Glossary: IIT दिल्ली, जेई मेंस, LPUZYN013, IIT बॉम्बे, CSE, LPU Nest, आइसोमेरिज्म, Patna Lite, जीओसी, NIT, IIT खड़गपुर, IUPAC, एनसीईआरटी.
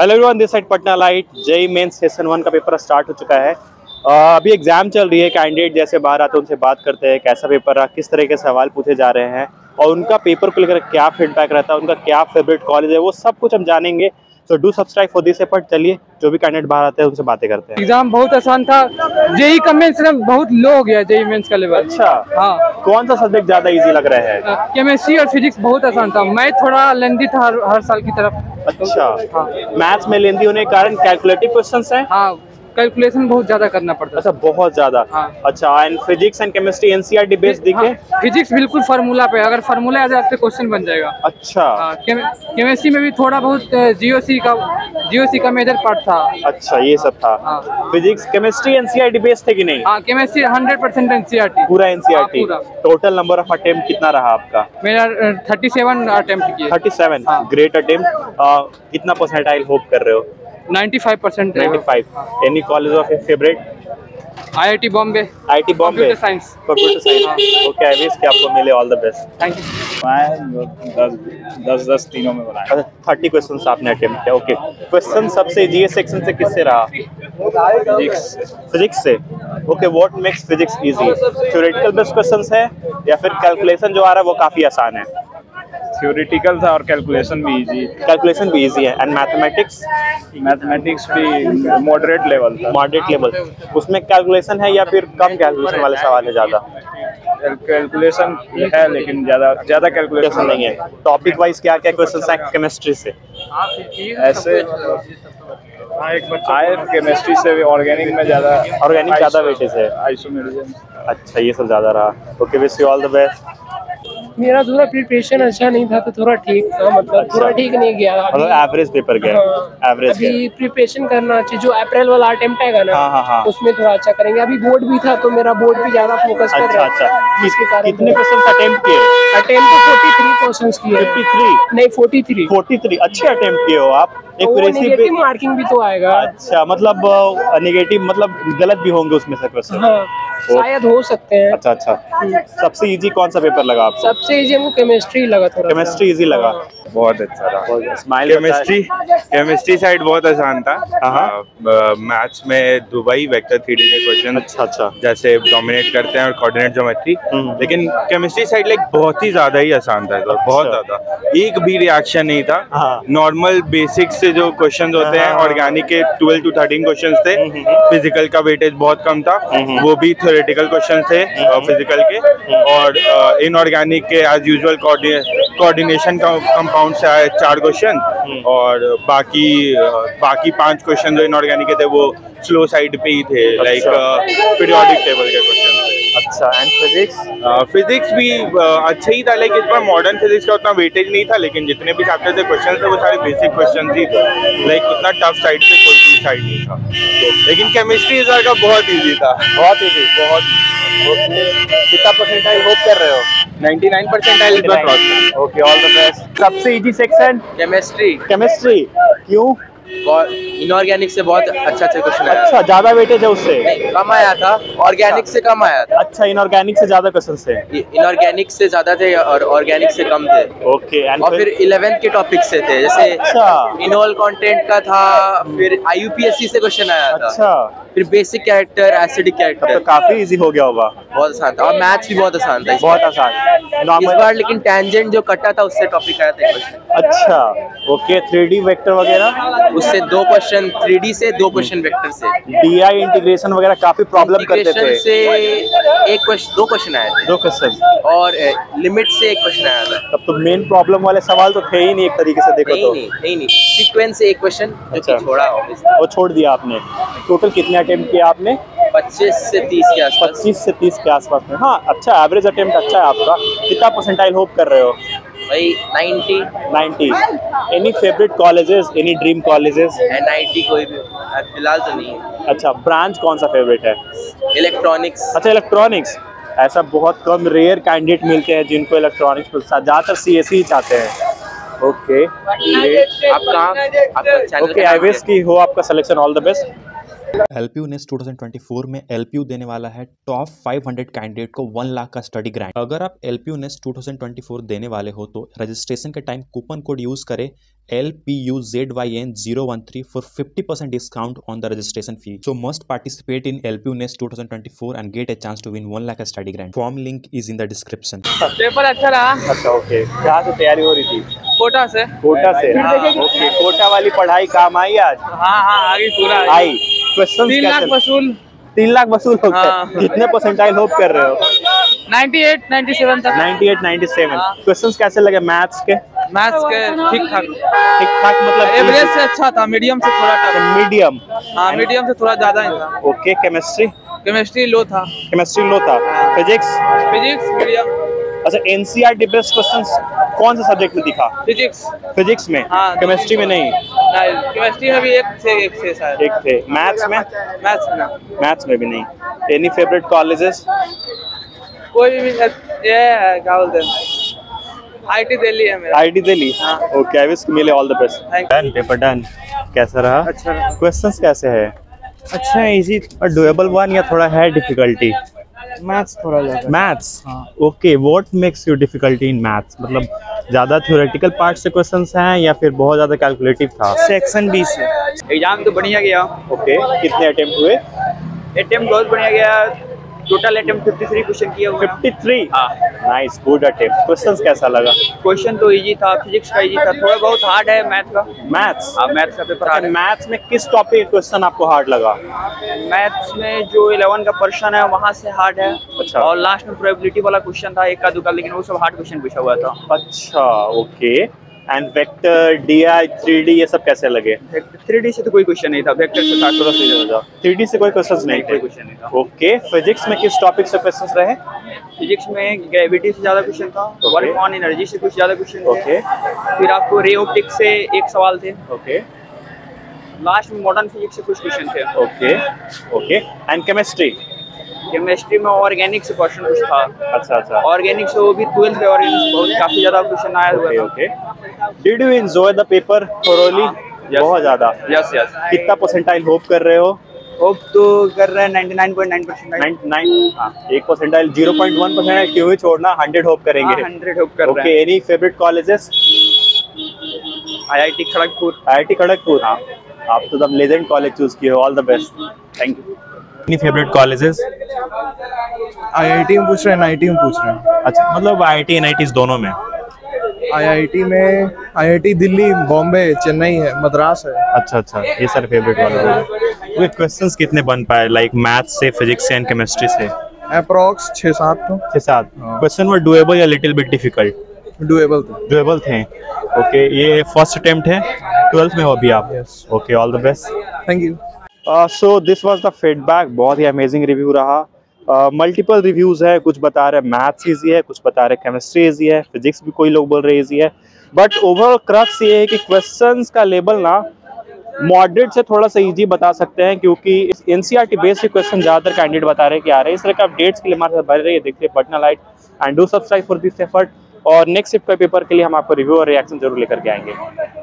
Hello everyone, this side Patna light. जेई मेंस session 1 का paper start हो चुका है। अभी एग्जाम चल रही है। कैंडिडेट जैसे बाहर आते हैं उनसे बात करते हैं कैसा पेपर रहा, किस तरह के सवाल पूछे जा रहे हैं और उनका पेपर को लेकर क्या फीडबैक रहता है, उनका क्या फेवरेट कॉलेज है, वो सब कुछ हम जानेंगे। तो do subscribe for this effort. चलिए जो भी कैंडिडेट बाहर आते हैं उनसे बातें करते हैं। एग्जाम बहुत आसान था। जेई का मेंस बहुत लो हो गया, जेई मेंस का लेवल। अच्छा, हाँ। कौन सा सब्जेक्ट ज्यादा इजी लग रहा है? केमिस्ट्री और फिजिक्स बहुत आसान था। मैथ थोड़ा लेंथी था हर साल की तरफ। अच्छा, हाँ। मैथ्स में लेंथी होने के कारण कैलकुलेटिव क्वेश्चंस हैं। हाँ, कैलकुलेशन बहुत ज्यादा करना पड़ता है। अच्छा, बहुत ज्यादा। हाँ। अच्छा, and physics and chemistry एनसीईआरटी based दिखे। हाँ, फिजिक्स बिल्कुल फार्मूला पे, अगर फार्मूला याद है आपसे क्वेश्चन बन जाएगा। अच्छा। हाँ, केमिस्ट्री में भी थोड़ा बहुत जीओसी का मेजर पार्ट था। अच्छा, ये सब था। हाँ। फिजिक्स केमिस्ट्री एनसीईआरटी बेस्ड थे कि नहीं? हाँ, केमिस्ट्री 100% एनसीईआरटी, पूरा एनसीईआरटी। Total number of attempt कितना रहा आपका? मेरा 37 अटेम्प्ट किए। 37, ग्रेट अटेम्प्ट। कितना परसेंटाइल होप कर रहे हो? 95%। 95। Any college of your favourite? IIT बॉम्बे। IIT बॉम्बे computer science. Computer science, okay. I wish कि आपको मिले all the best. Thank you. मैं 10 तीनों में बनाया। 30 क्वेश्चंस आपने अटेम्प्ट किया, ओके। क्वेश्चन सबसे जीएस सेक्शन से किससे रहा? फिजिक्स से, okay. What makes physics easy? Theoretical based questions है या फिर कैलकुलेशन जो आ रहा है वो काफी आसान है? थ्योरेटिकल था और कैलकुलेशन भी इजी। कैलकुलेशन भी इजी है। And mathematics? मैथमेटिक्स भी मॉडरेट लेवल था। Moderate level. उसमें कैलकुलेशन है या फिर कम कैलकुलेशन वाले सवाल है? ज़्यादा कैलकुलेशन है लेकिन ज़्यादा कैलकुलेशन नहीं है। टॉपिक वाइज क्या क्या क्वेश्चन हैं केमिस्ट्री से? ऐसे आए केमिस्ट्री से भी ऑर्गेनिक में ज़्यादा, ऑर्गेनिक ज़्यादा वेटेज है। आइसोमेरिज्म। अच्छा, ये सब ज़्यादा रहा, okay. Wish you all the best. मेरा थोड़ा प्रिपरेशन अच्छा नहीं था तो थोड़ा ठीक था, मतलब थोड़ा ठीक नहीं गया, मतलब एवरेज पेपर गया। एवरेज अभी प्रिपरेशन करना चाहिए। जो अप्रैल वाला अटेम्प्ट आएगा ना, हाँ, हाँ, उसमें थोड़ा अच्छा करेंगे। अभी बोर्ड भी था तो मेरा बोर्ड पे ज्यादा फोकस कर रहा था, जिसके कारण कितने परसेंट अटेम्प्ट किए? अटेम्प्ट 43 परसेंट किए। 53 नहीं, 43। अच्छे अटेम्प्ट किए हो आप। नेगेटिव मार्किंग भी तो आएगा। अच्छा, मतलब नेगेटिव मतलब गलत भी होंगे उसमें से क्वेश्चन? हाँ, शायद हो सकते हैं। अच्छा अच्छा। सबसे इजी कौन सा पेपर लगा आपको? सबसे इजी हमको केमिस्ट्री लगा। थोड़ा केमिस्ट्री इजी लगा, बहुत अच्छा रहा। स्माइल। केमिस्ट्री साइड बहुत आसान था। मैथ्स में दुबई वेक्टर थ्योरी के क्वेश्चन अच्छा जैसे डोमिनेट करते हैं और कोऑर्डिनेट ज्योमेट्री। लेकिन केमिस्ट्री साइड लाइक बहुत ही ज्यादा ही आसान था, बहुत ज्यादा। एक भी रिएक्शन नहीं था। नॉर्मल बेसिक से जो क्वेश्चन होते हैं ऑर्गेनिक के 12 to 13 क्वेश्चन थे। फिजिकल का वेटेज बहुत कम था, वो भी थ्योरेटिकल क्वेश्चन थे फिजिकल के। और इनऑर्गेनिक के एज यूजुअल कोऑर्डिनेशन का कंपाउंड से आए 4 क्वेश्चन और बाकी 5 क्वेश्चन जो इनऑर्गेनिक थे वो स्लो साइड पे ही थे, लाइक पीरियोडिक टेबल के क्वेश्चन। अच्छा, एंड फिजिक्स भी अच्छा ही था, लेकिन इस बार मॉडर्न फिजिक्स का उतना वेटेज नहीं था। लेकिन जितने भी चैप्टर थे क्वेश्चन थे वो सारे बेसिक क्वेश्चन ही थे, लाइक उतना टफ साइड से कोई भी साइड नहीं था। लेकिन केमिस्ट्री इस बार का बहुत ईजी था, बहुत ईजी, बहुत। कितना परसेंटाइल होप कर रहे हो? 99% cross, okay, all the best. सबसे इजी सेक्शन? केमिस्ट्री। क्यों? इनऑर्गेनिक से बहुत अच्छा क्वेश्चन आया। अच्छा, ज्यादा वेटेज है उससे? कम आया था, ऑर्गेनिक से कम आया था। अच्छा, इनऑर्गेनिक से ज्यादा क्वेश्चंस थे? इनऑर्गेनिक से ज्यादा थे और ऑर्गेनिक से कम थे, ओके। और फिर 11th के टॉपिक से थे, जैसे इनोल कंटेंट का था, फिर IUPAC से क्वेश्चन आया था। अच्छा, फिर बेसिक कैरेक्टर, एसिडिक कैरेक्टर। काफी इजी हो गया होगा, बहुत आसान था। और मैथ्स भी बहुत आसान था, बहुत आसान नॉर्मल बार। लेकिन टैंजेंट जो कटा था उससे टॉपिक आया था क्वेश्चन। अच्छा, ओके। 3D वेक्टर वगैरह उससे 2 क्वेश्चन 3D से, 2 क्वेश्चन वेक्टर से। DI इंटीग्रेशन वगैरह काफी प्रॉब्लम करते थे। से एक क्वेश्चन 2 क्वेश्चन आए थे, 2 क्वेश्चन। और लिमिट से 1 क्वेश्चन आया था। तब तो मेन प्रॉब्लम वाले सवाल तो थे ही नहीं एक तरीके से देखो तो। नहीं, सीक्वेंस से 1 क्वेश्चन जो छोड़ा, वो छोड़ दिया आपने। टोटल कितने अटेम्प्ट किया आपने? 25 से 30 के आसपास। 25 से 30 के आसपास में, हाँ। अच्छा, एवरेज अटेम्प्ट अच्छा है आपका। कितना परसेंटाइल होप कर रहे हो? भाई 90। Any favourite colleges, any dream colleges? NIT कोई भी फिलहाल तो नहीं है। अच्छा, ब्रांच कौन सा फेवरेट है? इलेक्ट्रॉनिक्स। अच्छा, इलेक्ट्रॉनिक्स। ऐसा बहुत कम रेयर कैंडिडेट मिलते हैं जिनको इलेक्ट्रॉनिक्स पर, ज़्यादातर CSE ही चाहते हैं, ओके। ओके, आई विश की हो आपका selection, all the best. LPU ने 2024 में LPU देने वाला है टॉप 500 कैंडिडेट को 1 लाख का स्टडी ग्रांट। अगर आप LPU ने 2024 देने वाले हो तो रजिस्ट्रेशन के टाइम कूपन कोड यूज करें LPUZYN013 for 50% discount on the registration fee. So must participate in LPU Nest 2024 and get a chance to win 1 lakh study grant. Form link is in the description. Paper अच्छा रहा? अच्छा okay. कहाँ से तैयारी हो रही थी? कोटा से. कोटा से. ओके. कोटा वाली पढ़ाई काम आई आज? हाँ हाँ आगे पूरा आई. क्वेश्चन 3 लाख वसूल. 3 लाख वसूल हो गए. कितने परसेंटाइल होप कर रहे हो? 98, 97 तक. 98, 97. क्वेश्चंस कैसे लगे मैथ्स के? मैथ्स के ठीक ठाक मतलब एवरेज से अच्छा था, मीडियम से थोड़ा टफ. मीडियम. हाँ मीडियम से थोड़ा ज्यादा ही था. ओके. केमिस्ट्री लो था. Physics medium. अच्छा एनसीईआरटी बेस्ट क्वेश्चंस कौन से सब्जेक्ट में दिखा? फिजिक्स में. केमिस्ट्री में नहीं. केमिस्ट्री में भी एक थे शायद. एक थे. मैथ्स में भी नहीं. Any favourite colleges? कोई भी ये क्या बोलते हैं आईटी दिल्ली है मेरा. IT दिल्ली. Okay. I wish मिले all the best. Done. Paper done. कैसा रहा? अच्छा रहा. क्वेश्चंस कैसे है? अच्छा है. इजी और डूएबल वन या थोड़ा है डिफिकल्टी? मैथ्स थोड़ा ज्यादा. Maths. Okay. What makes you difficulty in maths? मतलब ज्यादा थ्योरेटिकल पार्ट से क्वेश्चंस हैं या फिर बहुत ज्यादा कैलकुलेटिव था? सेक्शन बी से. एग्जाम तो बढ़िया गया. ओके. कितने अटेम्प्ट हुए? अटेम्प्ट बहुत बढ़िया गया. टोटल अटेम्प्ट 53 क्वेश्चन किया हुआ. 53. नाइस. Good attempt. क्वेश्चंस कैसा लगा? क्वेश्चन तो इजी था. फिजिक्स का इजी था. थोड़ा बहुत हार्ड है मैथ का. मैथ्स का पेपर हार्ड है. मैथ्स में किस टॉपिक का क्वेश्चन आपको हार्ड लगा? मैथ्स में जो 11 का पोर्शन है वहां से हार्ड है. अच्छा. और लास्ट में प्रोबेबिलिटी वाला क्वेश्चन था एक का दो का, लेकिन वो सब हार्ड क्वेश्चन पूछा हुआ था. अच्छा. Okay. And vector DI 3D ये सब कैसे लगे? 3D से तो कोई क्वेश्चन नहीं था. वेक्टर से था थोड़ा सा. 3D से कोई क्वेश्चंस नहीं थे. ओके. फिजिक्स में किस टॉपिक से क्वेश्चंस रहे? फिजिक्स में ग्रेविटी से ज्यादा क्वेश्चन था. वर्क ऑन एनर्जी से कुछ ज्यादा क्वेश्चन. ओके. फिर आपको रे ऑप्टिक्स से एक सवाल थे. ओके. लास्ट में मॉडर्न फिजिक्स से कुछ क्वेश्चन थे. ओके. ओके. एंड केमिस्ट्री में ऑर्गेनिक से क्वेश्चन कुछ था. अच्छा. ऑर्गेनिक से वो भी 12 के ऑर्गेनिक बहुत काफी ज्यादा क्वेश्चन आया हुआ था. Okay. Did you enjoy the paper thoroughly? बहुत ज्यादा. यस. कितना परसेंटाइल होप कर रहे हो? होप तो कर रहे हैं 99.9%. 1% 0.1% क्यों ही छोड़ना. 100 होप करेंगे. 100 होप कर रहे हैं. Okay. Any favourite colleges? IIT खड़गपुर. हां आप तो एकदम लेजेंड कॉलेज चूज किए हो. All the best. Thank you. Any favourite colleges? IIT में पूछ रहे हैं. NIT में पूछ रहे हैं. अच्छा मतलब IIT NIT दोनों में. IIT दिल्ली, बॉम्बे, चेन्नई है, मद्रास है. अच्छा. ये सारे फेवरेट वाले. वे क्वेश्चंस कितने बन पाए लाइक मैथ्स से, फिजिक्स से एंड केमिस्ट्री से? अप्रॉक्स 6-7. क्वेश्चन वर डूएबल या लिटिल बिट डिफिकल्ट? डूएबल थे. ओके. ये फर्स्ट अटेम्प्ट है 12th में हो अभी आप? Yes. Okay. All the best. Thank you. So this was the feedback. बहुत ही अमेजिंग रिव्यू रहा. मल्टीपल रिव्यूज़ है. कुछ बता रहे मैथ्स ईजी है, कुछ बता रहे केमिस्ट्री ईजी है, फिजिक्स भी कोई लोग बोल रहे ईजी है. बट ओवरऑल क्रक्स ये है कि क्वेश्चंस का लेवल ना मॉडरेट से थोड़ा सा ईजी बता सकते हैं क्योंकि एनसीईआरटी बेस्ड क्वेश्चन ज़्यादातर कैंडिडेट बता रहे हैं कि आ रहे हैं. इस तरह के अपडेट्स के लिए हमारे साथ बने रहिए. देखिए Patna light and do subscribe for this effort. और नेक्स्ट शिफ्ट के पेपर के लिए हम आपको रिव्यू और रिएक्शन जरूर लेकर के आएंगे.